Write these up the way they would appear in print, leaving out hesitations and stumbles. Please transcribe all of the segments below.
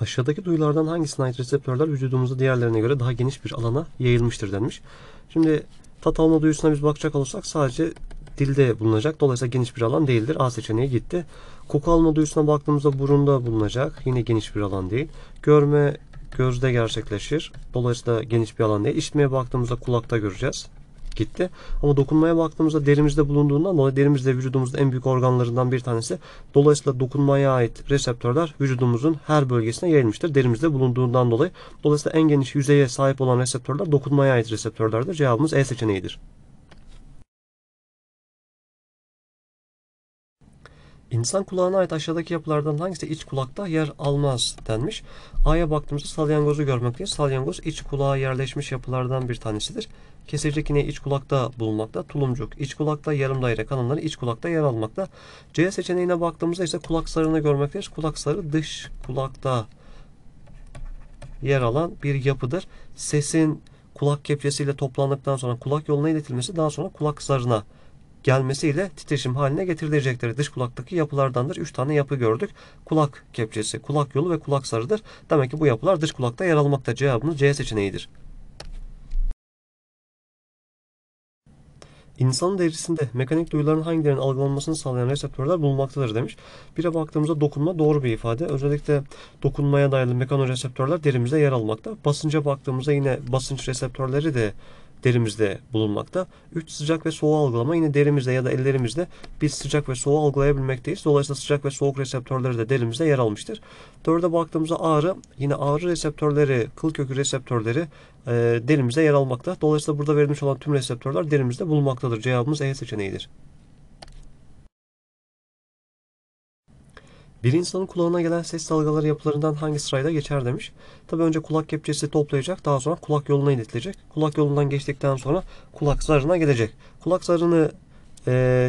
Aşağıdaki duyulardan hangisine ait reseptörler vücudumuzda diğerlerine göre daha geniş bir alana yayılmıştır denmiş. Şimdi tat alma duyusuna biz bakacak olursak sadece dilde bulunacak. Dolayısıyla geniş bir alan değildir. A seçeneği gitti. Koku alma duyusuna baktığımızda burunda bulunacak. Yine geniş bir alan değil. Görme gözde gerçekleşir. Dolayısıyla geniş bir alan değil. İşitmeye baktığımızda kulakta göreceğiz. Gitti. Ama dokunmaya baktığımızda derimizde bulunduğundan dolayı derimiz de vücudumuzun en büyük organlarından bir tanesi. Dolayısıyla dokunmaya ait reseptörler vücudumuzun her bölgesine yayılmıştır. Derimizde bulunduğundan dolayı. Dolayısıyla en geniş yüzeye sahip olan reseptörler dokunmaya ait reseptörlerdir. Cevabımız E seçeneğidir. İnsan kulağına ait aşağıdaki yapılardan hangisi iç kulakta yer almaz denmiş. A'ya baktığımızda salyangozu görmekteyiz. Salyangoz iç kulağa yerleşmiş yapılardan bir tanesidir. Kesecik iğne iç kulakta bulunmakta. Tulumcuk iç kulakta, yarım daire kanalları iç kulakta yer almakta. C seçeneğine baktığımızda ise kulak sarığını görmekteyiz. Kulak sarığı dış kulakta yer alan bir yapıdır. Sesin kulak kepçesiyle toplandıktan sonra kulak yoluna iletilmesi, daha sonra kulak sarığına gelmesiyle titreşim haline getirilecektir. Dış kulaktaki yapılardandır. 3 tane yapı gördük. Kulak kepçesi, kulak yolu ve kulak sarıdır. Demek ki bu yapılar dış kulakta yer almakta. Cevabımız C seçeneğidir. İnsanın derisinde mekanik duyuların hangilerinin algılanmasını sağlayan reseptörler bulunmaktadır demiş. Bire baktığımızda dokunma doğru bir ifade. Özellikle dokunmaya dayalı mekanoreseptörler derimizde yer almakta. Basınca baktığımızda yine basınç reseptörleri de derimizde bulunmakta. 3 sıcak ve soğuğu algılama, yine derimizde ya da ellerimizde biz sıcak ve soğuğu algılayabilmekteyiz. Dolayısıyla sıcak ve soğuk reseptörleri de derimizde yer almıştır. 4'e baktığımızda ağrı, yine ağrı reseptörleri, kıl kökü reseptörleri derimizde yer almakta. Dolayısıyla burada verilmiş olan tüm reseptörler derimizde bulunmaktadır. Cevabımız E seçeneğidir. Bir insanın kulağına gelen ses dalgaları yapılarından hangi sırayla geçer demiş. Tabi önce kulak kepçesi toplayacak, daha sonra kulak yoluna iletilecek. Kulak yolundan geçtikten sonra kulak zarına gelecek. Kulak zarını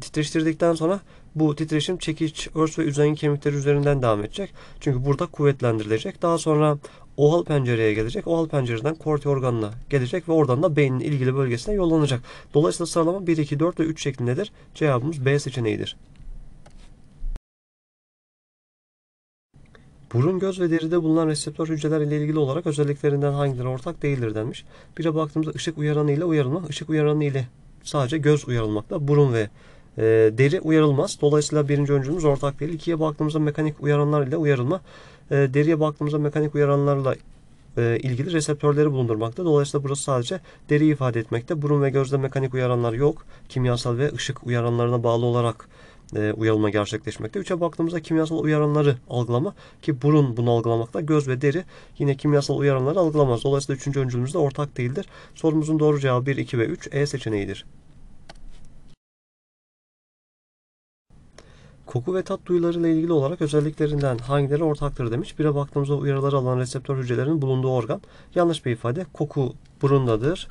titreştirdikten sonra bu titreşim çekiç, örs ve üzengi kemikleri üzerinden devam edecek. Çünkü burada kuvvetlendirilecek. Daha sonra oval pencereye gelecek. Oval pencereden korti organına gelecek ve oradan da beynin ilgili bölgesine yollanacak. Dolayısıyla sıralama 1, 2, 4 ve 3 şeklindedir. Cevabımız B seçeneğidir. Burun, göz ve deride bulunan reseptör hücreler ile ilgili olarak özelliklerinden hangileri ortak değildir denmiş. Bire baktığımızda ışık uyaranı ile uyarılmak. Işık uyaranı ile sadece göz uyarılmakta. Burun ve deri uyarılmaz. Dolayısıyla birinci öncülümüz ortak değil. 2'ye baktığımızda mekanik uyaranlar ile uyarılma. Deriye baktığımızda mekanik uyaranlarla ilgili reseptörleri bulundurmakta. Dolayısıyla burası sadece deriyi ifade etmekte. Burun ve gözde mekanik uyaranlar yok. Kimyasal ve ışık uyaranlarına bağlı olarak uyarılma gerçekleşmekte. 3'e baktığımızda kimyasal uyaranları algılama, ki burun bunu algılamakta. Göz ve deri yine kimyasal uyaranları algılamaz. Dolayısıyla 3. öncülümüz de ortak değildir. Sorumuzun doğru cevabı 1, 2 ve 3 E seçeneğidir. Koku ve tat duyularıyla ilgili olarak özelliklerinden hangileri ortaktır demiş. Bire baktığımızda uyarıları alan reseptör hücrelerinin bulunduğu organ. Yanlış bir ifade. Koku burundadır.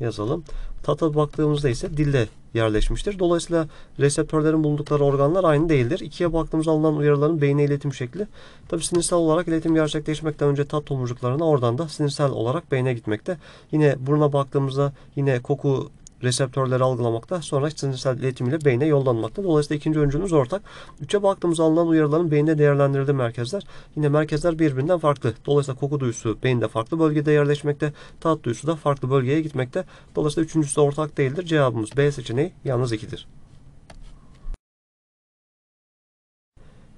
Yazalım. Tata baktığımızda ise dilde yerleşmiştir. Dolayısıyla reseptörlerin bulundukları organlar aynı değildir. 2'ye baktığımızda alınan uyarıların beyne iletim şekli. Tabi sinirsel olarak iletim gerçekleşmekten önce tat tomurcuklarına, oradan da sinirsel olarak beyne gitmekte. Yine buruna baktığımızda yine koku reseptörleri algılamakta, sonra sinirsel iletim ile beyne yollanmakta. Dolayısıyla ikinci öncülümüz ortak. 3'e baktığımızda alınan uyarıların beyinde değerlendirildiği merkezler. Yine merkezler birbirinden farklı. Dolayısıyla koku duyusu beyinde farklı bölgede yerleşmekte. Tat duyusu da farklı bölgeye gitmekte. Dolayısıyla üçüncüsü de ortak değildir. Cevabımız B seçeneği yalnız 2'dir.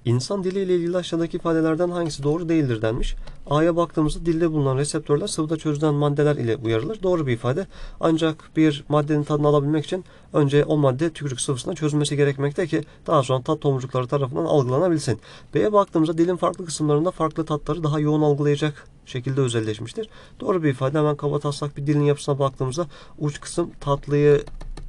İnsan dili ile ilgili aşağıdaki ifadelerden hangisi doğru değildir denmiş. A'ya baktığımızda dilde bulunan reseptörler sıvıda çözülen maddeler ile uyarılır. Doğru bir ifade. Ancak bir maddenin tadını alabilmek için önce o madde tükürük sıvısına çözülmesi gerekmekte ki daha sonra tat tomurcukları tarafından algılanabilsin. B'ye baktığımızda dilin farklı kısımlarında farklı tatları daha yoğun algılayacak şekilde özelleşmiştir. Doğru bir ifade. Hemen kabataslak bir dilin yapısına baktığımızda uç kısım tatlıyı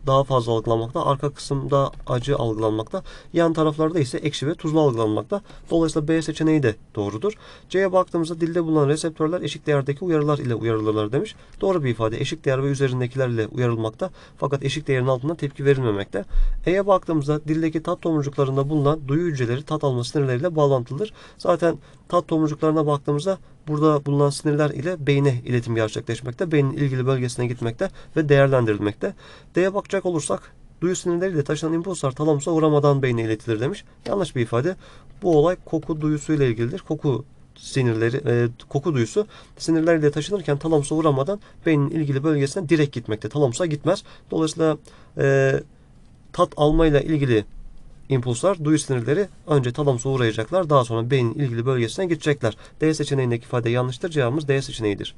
daha fazla algılanmakta. Arka kısımda acı algılanmakta. Yan taraflarda ise ekşi ve tuzlu algılanmakta. Dolayısıyla B seçeneği de doğrudur. C'ye baktığımızda dilde bulunan reseptörler eşik değerdeki uyarılar ile uyarılırlar demiş. Doğru bir ifade. Eşik değer ve üzerindekiler ile uyarılmakta. Fakat eşik değerin altında tepki verilmemekte. E'ye baktığımızda dildeki tat tomurcuklarında bulunan duyu hücreleri tat alma sinirleriyle bağlantılıdır. Zaten tat tomurcuklarına baktığımızda burada bulunan sinirler ile beyne iletim gerçekleşmekte, beynin ilgili bölgesine gitmekte ve değerlendirilmekte. D'ye bakacak olursak, duyu sinirleriyle taşınan impulslar talamusa uğramadan beyne iletilir demiş. Yanlış bir ifade. Bu olay koku duyusuyla ilgilidir. Koku sinirleri, koku duyusu sinirlerle taşınırken talamusa uğramadan beynin ilgili bölgesine direkt gitmekte. Talamusa gitmez. Dolayısıyla tat almayla ilgili impulslar, duyu sinirleri önce talamusa uğrayacaklar. Daha sonra beynin ilgili bölgesine gidecekler. D seçeneğindeki ifade yanlıştır. Cevabımız D seçeneğidir.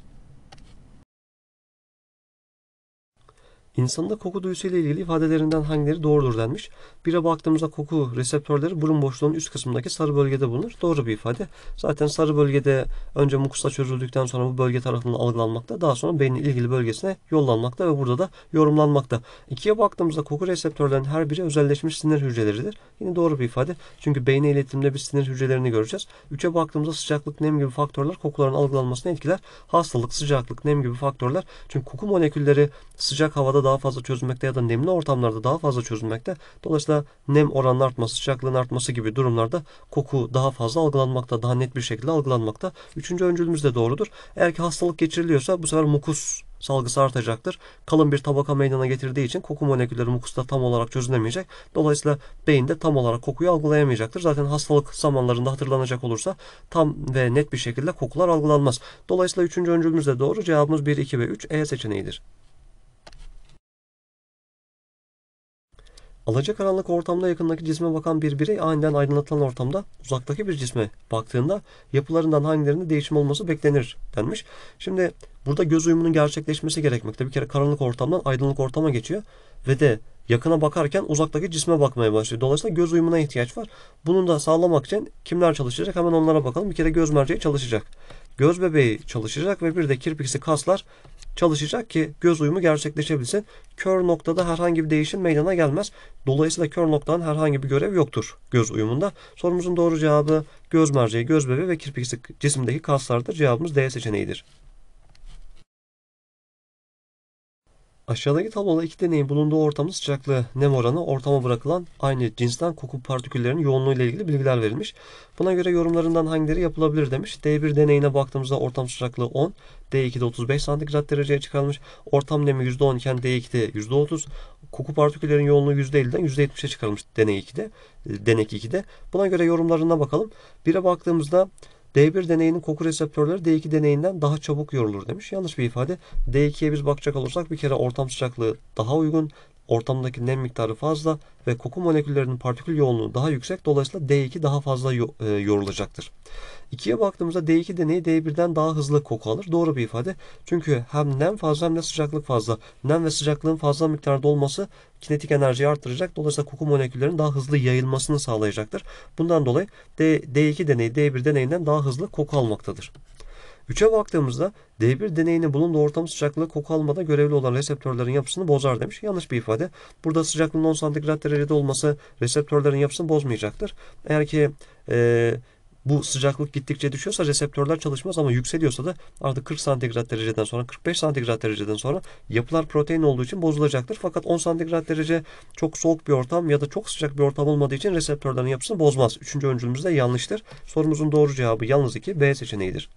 İnsanda koku duyusuyla ilgili ifadelerinden hangileri doğrudur denmiş. 1'e baktığımızda koku reseptörleri burun boşluğunun üst kısmındaki sarı bölgede bulunur. Doğru bir ifade. Zaten sarı bölgede önce mukusa çözüldükten sonra bu bölge tarafından algılanmakta. Daha sonra beynin ilgili bölgesine yollanmakta ve burada da yorumlanmakta. 2'ye baktığımızda koku reseptörlerinin her biri özelleşmiş sinir hücreleridir. Yine doğru bir ifade. Çünkü beyne iletimde bir sinir hücrelerini göreceğiz. 3'e baktığımızda sıcaklık, nem gibi faktörler kokuların algılanmasını etkiler. Hastalık, sıcaklık, nem gibi faktörler. Çünkü koku molekülleri sıcak havada daha fazla çözülmekte ya da nemli ortamlarda daha fazla çözülmekte. Dolayısıyla nem oranının artması, sıcaklığın artması gibi durumlarda koku daha fazla algılanmakta, daha net bir şekilde algılanmakta. 3. öncülümüz de doğrudur. Eğer ki hastalık geçiriliyorsa bu sefer mukus salgısı artacaktır. Kalın bir tabaka meydana getirdiği için koku molekülleri mukusta tam olarak çözülemeyecek. Dolayısıyla beyinde tam olarak kokuyu algılayamayacaktır. Zaten hastalık zamanlarında hatırlanacak olursa tam ve net bir şekilde kokular algılanmaz. Dolayısıyla 3. öncülümüz de doğru. Cevabımız 1, 2 ve 3 E seçeneğidir. Alacakaranlık ortamda yakındaki cisme bakan bir birey aniden aydınlatılan ortamda uzaktaki bir cisme baktığında yapılarından hangilerinde değişim olması beklenir denmiş. Şimdi burada göz uyumunun gerçekleşmesi gerekmekte. Bir kere karanlık ortamdan aydınlık ortama geçiyor ve de yakına bakarken uzaktaki cisme bakmaya başlıyor. Dolayısıyla göz uyumuna ihtiyaç var. Bunu da sağlamak için kimler çalışacak? Hemen onlara bakalım. Bir kere göz merceği çalışacak. Göz bebeği çalışacak ve bir de kirpiksi kaslar çalışacak ki göz uyumu gerçekleşebilsin. Kör noktada herhangi bir değişim meydana gelmez. Dolayısıyla kör noktanın herhangi bir görev yoktur göz uyumunda. Sorumuzun doğru cevabı göz merceği, göz bebeği ve kirpiksi cisimdeki kaslardır. Cevabımız D seçeneğidir. Aşağıdaki tabloda iki deneyin bulunduğu ortamın sıcaklığı, nem oranı, ortama bırakılan aynı cinsten koku partiküllerinin yoğunluğu ile ilgili bilgiler verilmiş. Buna göre yorumlarından hangileri yapılabilir demiş. D1 deneyine baktığımızda ortam sıcaklığı 10, D2'de 35 santigrat dereceye çıkarılmış. Ortam nemi %10 iken D2'de %30. Koku partiküllerin yoğunluğu %50'den %70'e çıkarılmış denek 2'de. Buna göre yorumlarına bakalım. 1'e baktığımızda D1 deneyinin koku reseptörleri D2 deneyinden daha çabuk yorulur demiş. Yanlış bir ifade. D2'ye biz bakacak olursak bir kere ortam sıcaklığı daha uygun, ortamdaki nem miktarı fazla ve koku moleküllerinin partikül yoğunluğu daha yüksek. Dolayısıyla D2 daha fazla yorulacaktır. 2'ye baktığımızda D2 deneyi D1'den daha hızlı koku alır. Doğru bir ifade. Çünkü hem nem fazla hem de sıcaklık fazla. Nem ve sıcaklığın fazla miktarda olması kinetik enerjiyi arttıracak. Dolayısıyla koku moleküllerinin daha hızlı yayılmasını sağlayacaktır. Bundan dolayı D2 deneyi D1 deneyinden daha hızlı koku almaktadır. 3'e baktığımızda D1 deneyinin bulunduğu ortam sıcaklığı koku almada görevli olan reseptörlerin yapısını bozar demiş. Yanlış bir ifade. Burada sıcaklığın 10 santigrat derecede olması reseptörlerin yapısını bozmayacaktır. Eğer ki bu sıcaklık gittikçe düşüyorsa reseptörler çalışmaz ama yükseliyorsa da artık 40 santigrat dereceden sonra 45 santigrat dereceden sonra yapılar protein olduğu için bozulacaktır. Fakat 10 santigrat derece çok soğuk bir ortam ya da çok sıcak bir ortam olmadığı için reseptörlerin yapısını bozmaz. 3. öncülümüz de yanlıştır. Sorumuzun doğru cevabı yalnız 2 B seçeneğidir.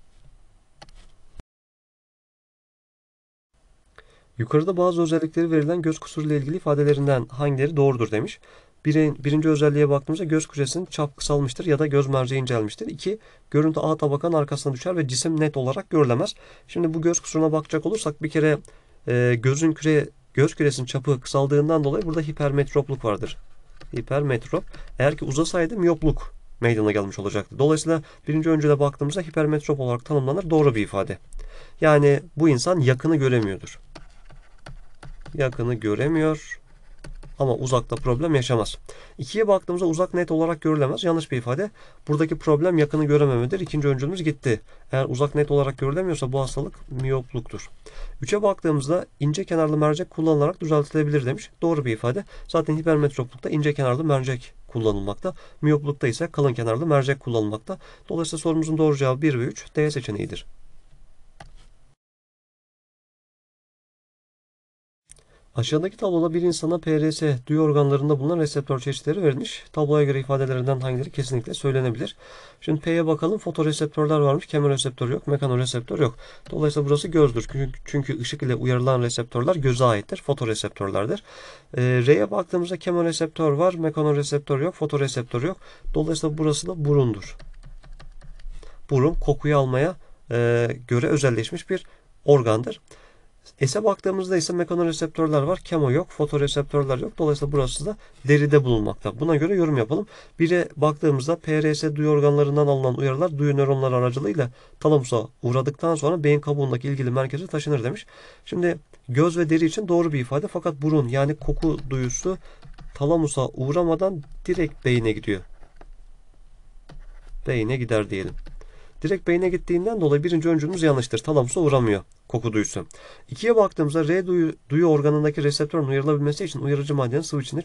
Yukarıda bazı özellikleri verilen göz kusuruyla ilgili ifadelerinden hangileri doğrudur demiş. 1. özelliğe baktığımızda göz küresinin çap kısalmıştır ya da göz merceği incelmiştir. 2. Görüntü A tabakanın arkasına düşer ve cisim net olarak görülemez. Şimdi bu göz kusuruna bakacak olursak bir kere göz küresinin çapı kısaldığından dolayı burada hipermetropluk vardır. Hipermetrop. Eğer ki uzasaydı miyopluk meydana gelmiş olacaktı. Dolayısıyla 1. öncüle baktığımızda hipermetrop olarak tanımlanır. Doğru bir ifade. Yani bu insan yakını göremiyordur. Yakını göremiyor ama uzakta problem yaşamaz. 2'ye baktığımızda uzak net olarak görülemez. Yanlış bir ifade. Buradaki problem yakını görememedir. 2. öncülümüz gitti. Eğer uzak net olarak görülemiyorsa bu hastalık miyopluktur. 3'e baktığımızda ince kenarlı mercek kullanılarak düzeltilebilir demiş. Doğru bir ifade. Zaten hipermetroplukta ince kenarlı mercek kullanılmakta. Miyoplukta ise kalın kenarlı mercek kullanılmakta. Dolayısıyla sorumuzun doğru cevabı 1 ve 3 D seçeneğidir. Aşağıdaki tabloda bir insana PRS duyu organlarında bulunan reseptör çeşitleri verilmiş. Tabloya göre ifadelerinden hangileri kesinlikle söylenebilir? Şimdi P'ye bakalım. Fotoreseptörler varmış. Kemoreseptör yok. Mekanoreseptör yok. Dolayısıyla burası gözdür. Çünkü ışık ile uyarılan reseptörler göze aittir. Fotoreseptörlerdir. R'ye baktığımızda kemoreseptör var. Mekanoreseptör yok. Fotoreseptör yok. Dolayısıyla burası da burundur. burun kokuyu almaya göre özelleşmiş bir organdır. S'e baktığımızda ise mekanoreseptörler var. Kemo yok. Fotoreseptörler yok. Dolayısıyla burası da deride bulunmakta. Buna göre yorum yapalım. 1'e baktığımızda PRS duyu organlarından alınan uyarılar duyu nöronları aracılığıyla talamusa uğradıktan sonra beyin kabuğundaki ilgili merkeze taşınır demiş. Şimdi göz ve deri için doğru bir ifade. Fakat burun yani koku duyusu talamusa uğramadan direkt beyine gidiyor. Beyine gider diyelim. Direkt beyine gittiğinden dolayı birinci öncülümüz yanlıştır. Talamusa uğramıyor koku duyusu. 2'ye baktığımızda R duyu organındaki reseptörün uyarılabilmesi için uyarıcı maddenin sıvı içinde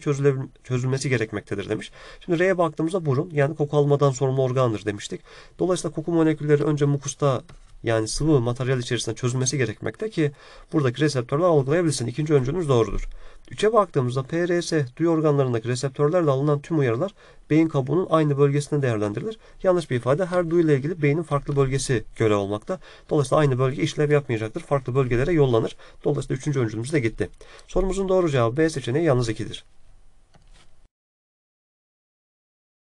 çözülmesi gerekmektedir demiş. Şimdi R'ye baktığımızda burun yani koku almadan sorumlu organdır demiştik. Dolayısıyla koku molekülleri önce mukusta yani sıvı materyal içerisinde çözülmesi gerekmekte ki buradaki reseptörler algılayabilsin. İkinci öncülümüz doğrudur. 3'e baktığımızda PRS duyu organlarındaki reseptörlerle alınan tüm uyarılar beyin kabuğunun aynı bölgesinde değerlendirilir. Yanlış bir ifade. Her duyuyla ilgili beynin farklı bölgesi görev olmakta. Dolayısıyla aynı bölge işlev yapmayacaktır. Farklı bölgelere yollanır. Dolayısıyla 3. öncülümüz de gitti. Sorumuzun doğru cevabı B seçeneği yalnız 2'dir.